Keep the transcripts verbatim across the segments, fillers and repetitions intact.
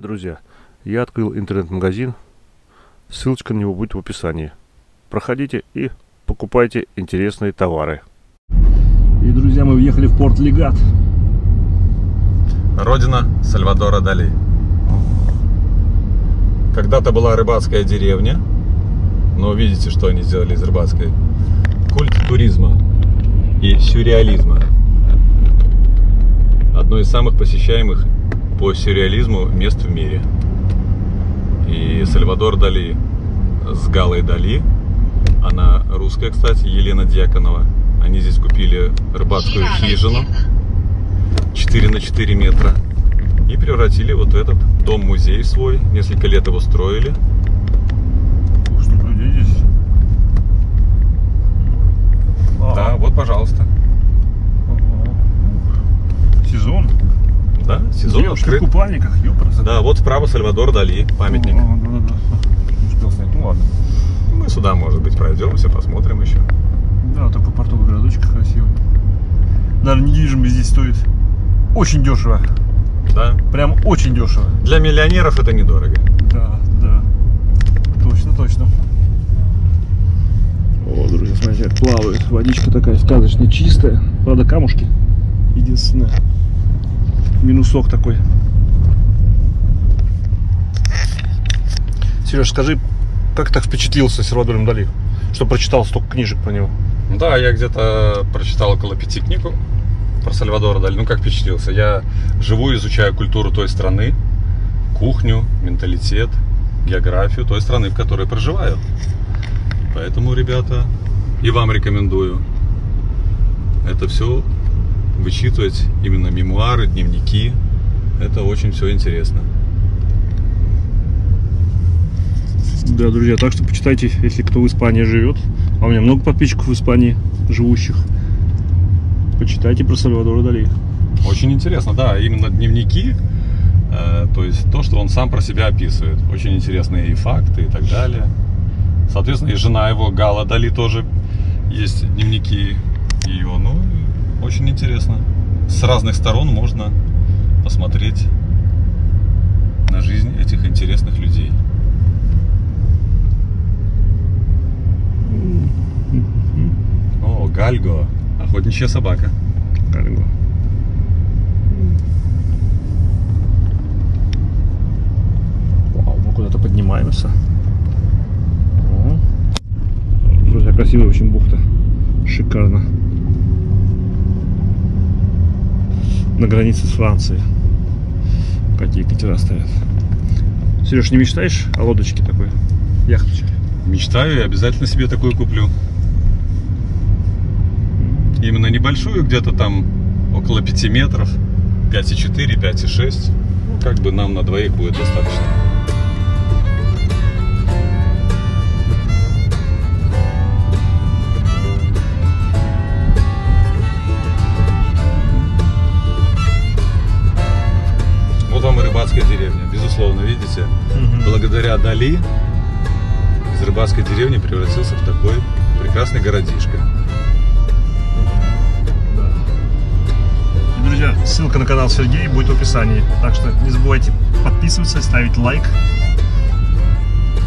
Друзья, я открыл интернет-магазин, ссылочка на него будет в описании. Проходите и покупайте интересные товары. И, друзья, мы въехали в порт Лигат. Родина Сальвадора Дали. Когда-то была рыбацкая деревня, но видите, что они сделали из рыбацкой. Культ туризма и сюрреализма. Одно из самых посещаемых по сюрреализму мест в мире. И Сальвадор Дали с Галой Дали, она русская, кстати, Елена Дьяконова. Они здесь купили рыбацкую хижину четыре на четыре метра и превратили вот в этот дом-музей свой. Несколько лет его строили. Да, вот, пожалуйста. Сезон. Да, сезон Девушки открыт. В купальниках, ёпрст. Да, вот справа Сальвадор Дали, памятник. О, да, да, да. Успел снять, ну ладно. Мы сюда, может быть, пройдемся, посмотрим еще. Да, такой портовый городочек красивый. Наверное, недвижимость здесь стоит очень дешево. Да. Прям очень дешево. Для миллионеров это недорого. Да, да. Точно, точно. О, друзья, смотрите, как плавает. Водичка такая сказочно чистая. Правда, камушки. Единственное. Минусок такой. Сереж, скажи, как так впечатлился Сальвадором Дали, что прочитал столько книжек про него? Да, я где-то прочитал около пяти книг про Сальвадора Дали. Ну, как впечатлился? Я живу, изучаю культуру той страны, кухню, менталитет, географию той страны, в которой проживаю. Поэтому, ребята, и вам рекомендую это все вычитывать, именно мемуары, дневники. Это очень все интересно. Да, друзья, так что почитайте, если кто в Испании живет. А у меня много подписчиков в Испании живущих. Почитайте про Сальвадора Дали. Очень интересно, да, именно дневники, э, то есть то, что он сам про себя описывает. Очень интересные и факты, и так далее. Соответственно, и жена его, Гала Дали, тоже есть дневники ее. Ну, очень интересно. С разных сторон можно посмотреть на жизнь этих интересных людей. О, Гальго. Охотничья собака. Гальго. Вау, мы куда-то поднимаемся. Друзья, красивая очень бухта. Шикарно. На границе с Францией. Какие катера стоят. Сереж, не мечтаешь о лодочке такой? Яхточке? Мечтаю и обязательно себе такую куплю. Именно небольшую, где-то там около пяти метров. пять и четыре, пять и шесть. Ну, как бы нам на двоих будет достаточно. Вот вам и рыбацкая деревня. Безусловно, видите, угу. Благодаря Дали из рыбацкой деревни превратился в такой прекрасный городишко. Друзья, ссылка на канал Сергея будет в описании. Так что не забывайте подписываться, ставить лайк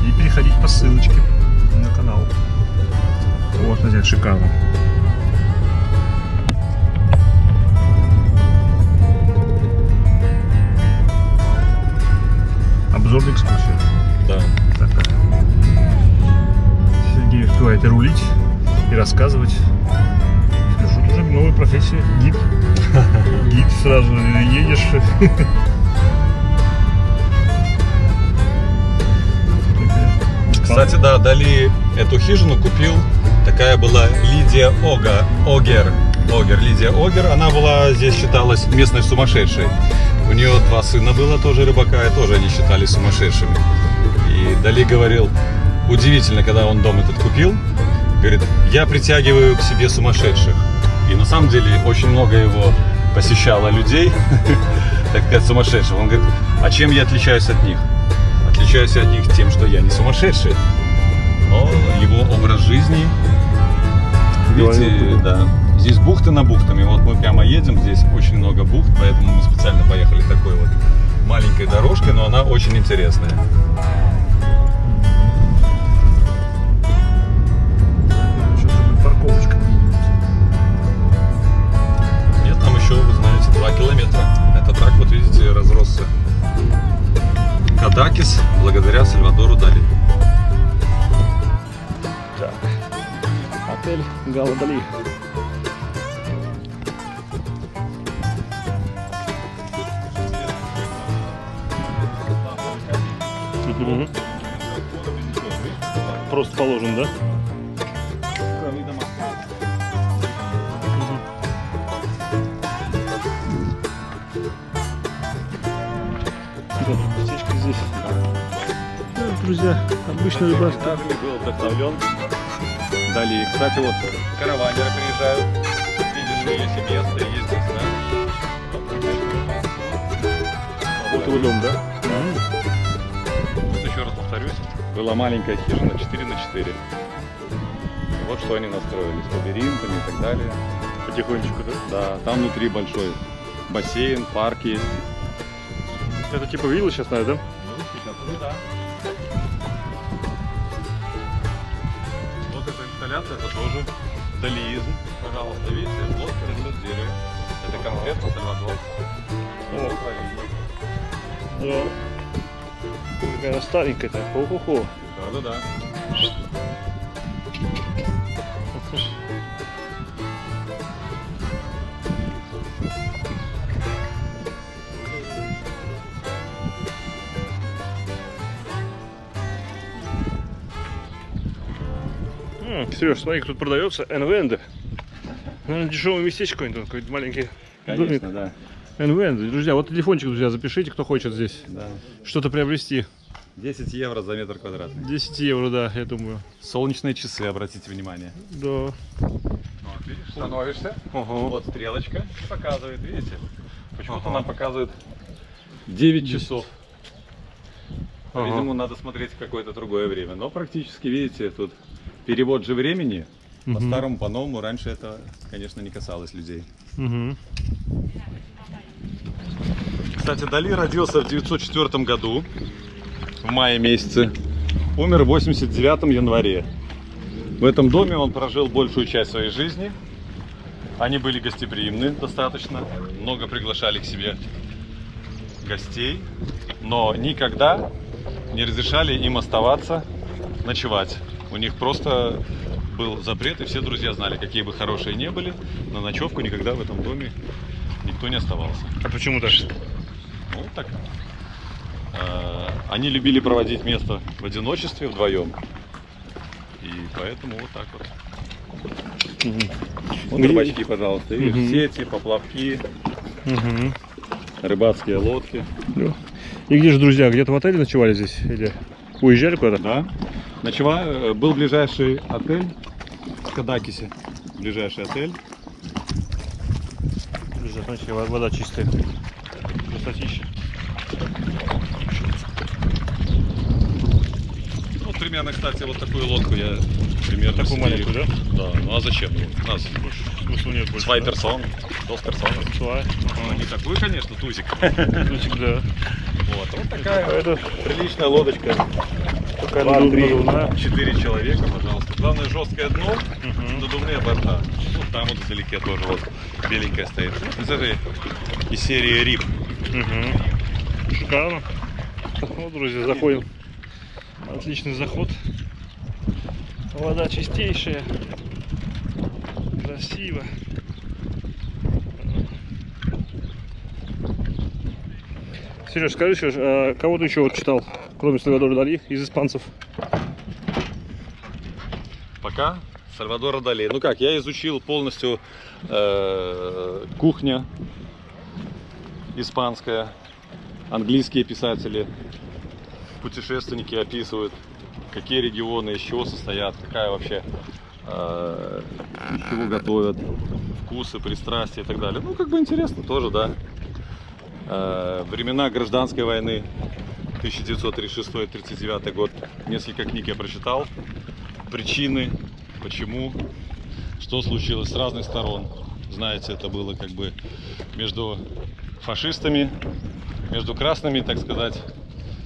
и переходить по ссылочке на канал. Вот, надеюсь, шикарно. Обзор на экскурсию. Да. Так. Сергей успевает и рулить, и рассказывать. Слушай, уже новая профессия. Гид. Гид сразу едешь. Кстати, да, Дали эту хижину купил. Такая была Лидия Ога, Огер. Огер, Лидия Огер. Она была здесь, считалась местной сумасшедшей. У нее два сына было, тоже рыбака, и тоже они считались сумасшедшими. И Дали говорил, удивительно, когда он дом этот купил, говорит, я притягиваю к себе сумасшедших. И на самом деле очень много его посещало людей, так сказать, сумасшедших. Он говорит, а чем я отличаюсь от них? Отличаюсь от них тем, что я не сумасшедший, но его образ жизни. Видите, да. Здесь бухты на бухтами. Вот мы прямо едем, здесь очень много бухт, поэтому мы специально поехали такой вот маленькой дорожкой, но она очень интересная. Парковочка. Нет, там еще, вы знаете, два километра. Этот тракт, вот видите, разросся. Кадакес благодаря Сальвадору Дали. Так. Отель Гала Дали. Угу. Просто положен, да? Птичка здесь. Ну, друзья, обычно рыбак. Был вдохновлен. Далее, кстати, вот караванеры приезжают. Видишь, есть место, есть здесь. Вот его дом, да? Вот еще раз повторюсь, была маленькая хижина четыре на четыре. Вот что они настроили с лабиринтами и так далее. Потихонечку, да? Да, там внутри большой бассейн, парк есть. Это типа вилла сейчас, наверное, да? Ну, да. Вот эта инсталляция, это тоже далиизм. Пожалуйста, видите, блок из дерева. Это конкретно Сальвадор. Да. Какая старенькая-то. Хо-хо-хо. Да-да-да. Сереж, смотри, тут продается энвенды. Наверное, дешевое местечко какое-нибудь, какой-то маленький. Конечно, домик. Да. Энвенды. Друзья, вот телефончик, друзья, запишите, кто хочет здесь, да, что-то приобрести. десять евро за метр квадратный. десять евро, да, я думаю. Солнечные часы, обратите внимание. Да. Вот, видишь, становишься. Ого. Вот стрелочка показывает, видите? Почему-то она показывает девять часов. Видимо, надо смотреть какое-то другое время. Но практически, видите, тут перевод же времени, угу, по старому, по новому, раньше это, конечно, не касалось людей. Угу. Кстати, Дали родился в тысяча девятьсот четвёртом году, в мае месяце, умер в восемьдесят девятом январе. В этом доме он прожил большую часть своей жизни, они были гостеприимны достаточно, много приглашали к себе гостей, но никогда не разрешали им оставаться, ночевать. У них просто был запрет, и все друзья знали, какие бы хорошие ни были, на ночевку никогда в этом доме никто не оставался. А почему так? Ну, так. Они любили проводить место в одиночестве, вдвоем. И поэтому вот так вот. Угу. Вот рыбачки, пожалуйста. И угу. Сети, поплавки, угу, рыбацкие лодки. И где же, друзья, где-то в отеле ночевали здесь? Или уезжали куда-то? Да. Ночевал, был ближайший отель в Кадакесе. Ближайший отель. Смотрите, вода чистая. Красотища. Вот примерно, кстати, вот такую лодку я примерно. Такую сидел. Маленькую, да? Да. Ну а зачем? У нас смысла нет больше. Свай персон. Дос персон. Ну не такую, конечно, тузик. Тузик, да. Вот. Вот такая приличная лодочка. два, три, четыре человека, пожалуйста. Главное, жесткое дно, угу, надувные борта. Ну, там вот вдалеке тоже вот беленькая стоит. Это же из серии рип. Угу. Шикарно. Ну, друзья, заходим. Отличный заход. Вода чистейшая. Красиво. Сереж, скажи, Сереж, а кого ты еще вот читал, кроме Сальвадора Дали, из испанцев? Пока Сальвадора Дали. Ну как, я изучил полностью э, кухня испанская, английские писатели, путешественники описывают, какие регионы, из чего состоят, какая вообще, э, из чего готовят, вкусы, пристрастия и так далее. Ну как бы интересно тоже, да. Времена гражданской войны тысяча девятьсот тридцать шестой — тридцать девятый год. Несколько книг я прочитал. Причины, почему, что случилось с разных сторон. Знаете, это было как бы между фашистами между красными, так сказать,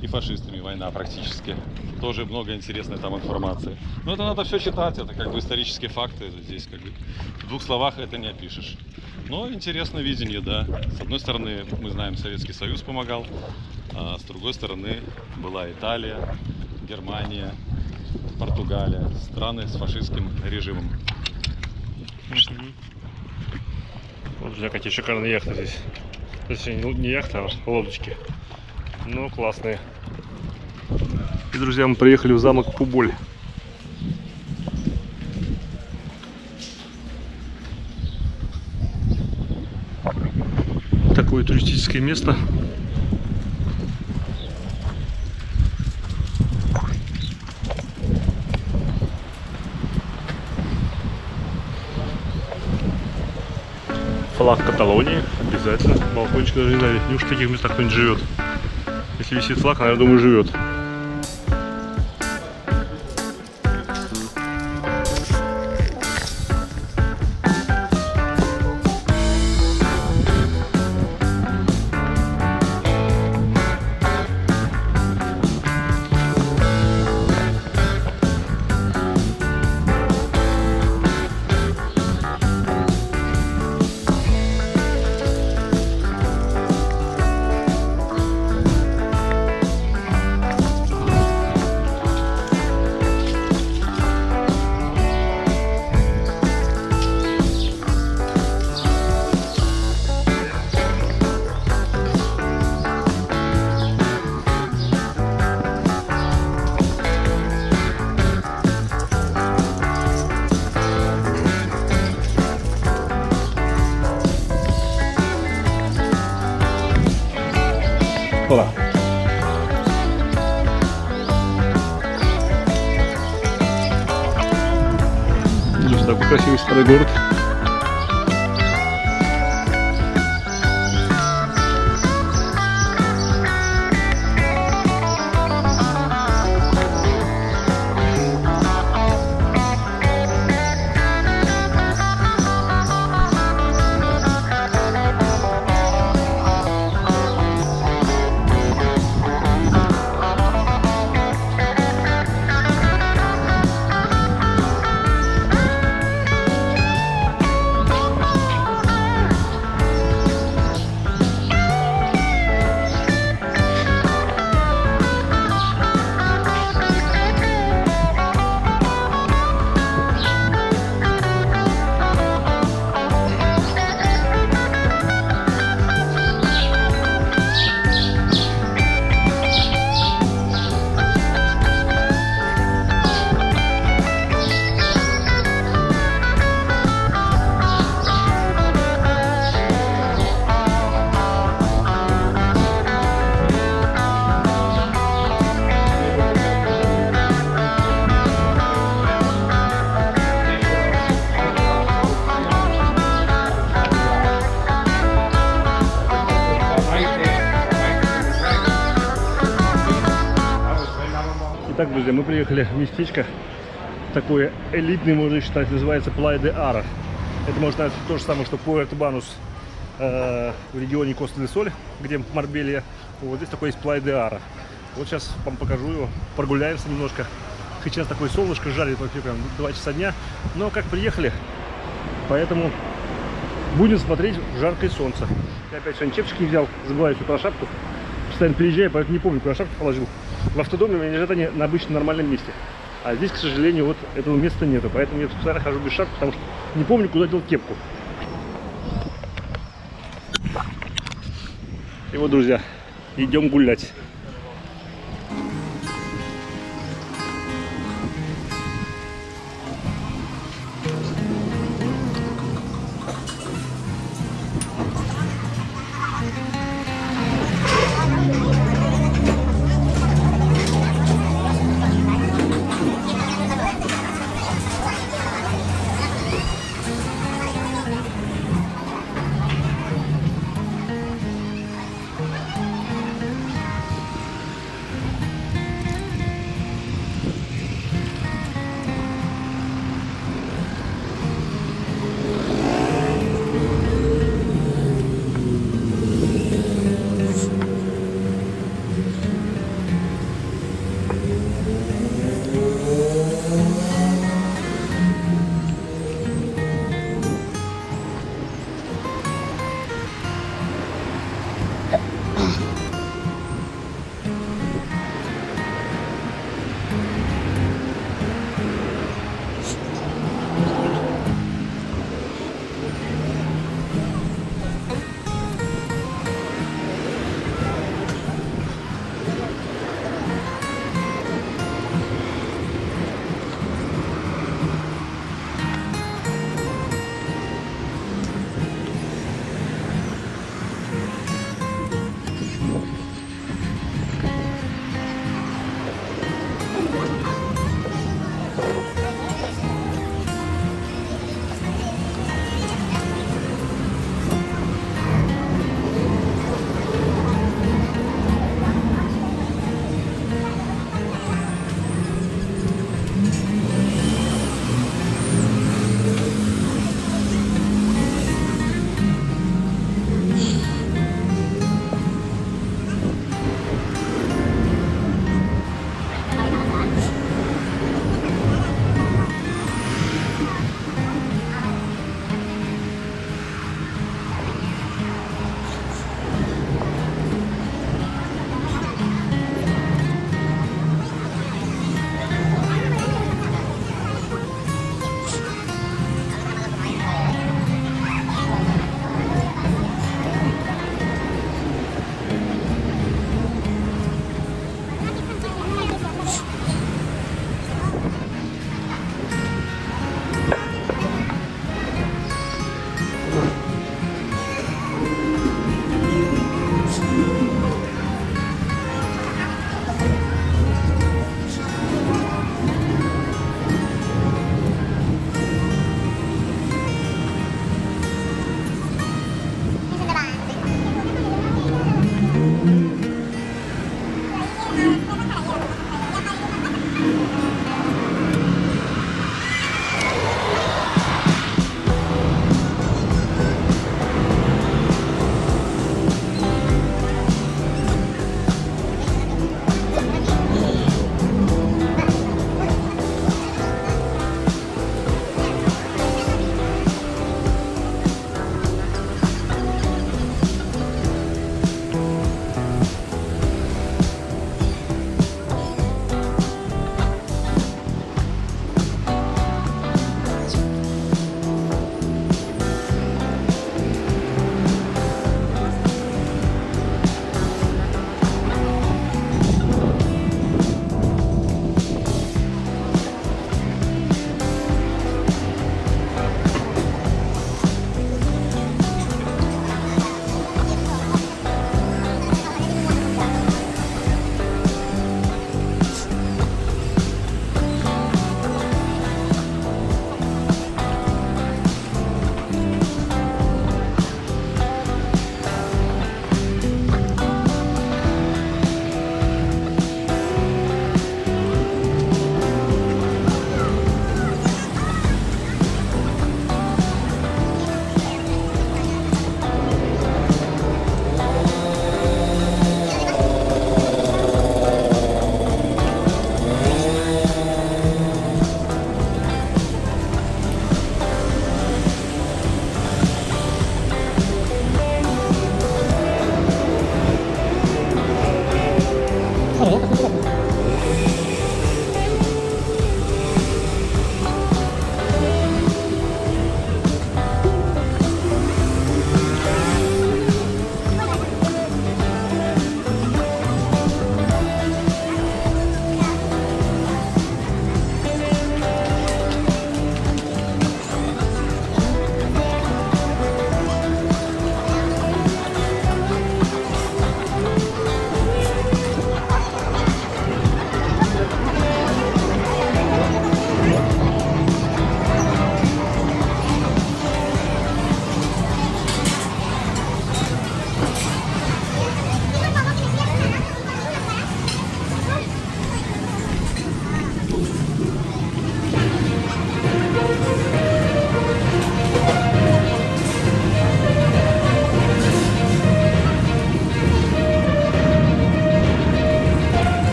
и фашистами война практически. Тоже много интересной там информации. Но это надо все читать, это как бы исторические факты. Здесь как бы в двух словах это не опишешь. Но интересное видение, да. С одной стороны, мы знаем, Советский Союз помогал, а с другой стороны была Италия, Германия, Португалия. Страны с фашистским режимом. Вот, друзья, какие шикарные яхты здесь. То есть не яхты, а лодочки. Ну, классные. И, друзья, мы приехали в замок Пуболь. Такое туристическое место. Флаг Каталонии. Обязательно. Балкончик даже не знаю. Неужто в таких местах кто-нибудь живет? Если висит флаг, наверное, думаю, живет. Красивый старый город. Так, друзья, мы приехали в местечко такое элитное, можно считать, называется Плая де Аро. Это может быть то же самое, что Пуэрт-Банус э, в регионе Коста-дель-Соль, где Марбелия. Вот здесь такой есть Плая де Аро. Вот сейчас вам покажу его, прогуляемся немножко. Сейчас такое солнышко жарит вообще прям два часа дня. Но как приехали, поэтому будем смотреть жаркое солнце. Я опять сегодня чепчик не взял, забываю еще про шапку. Постоянно переезжаю, поэтому не помню, куда шапку положил. В автодоме у меня лежат они на обычном нормальном месте. А здесь, к сожалению, вот этого места нету. Поэтому я специально хожу без шапки, потому что не помню, куда дел кепку. И вот, друзья, идем гулять.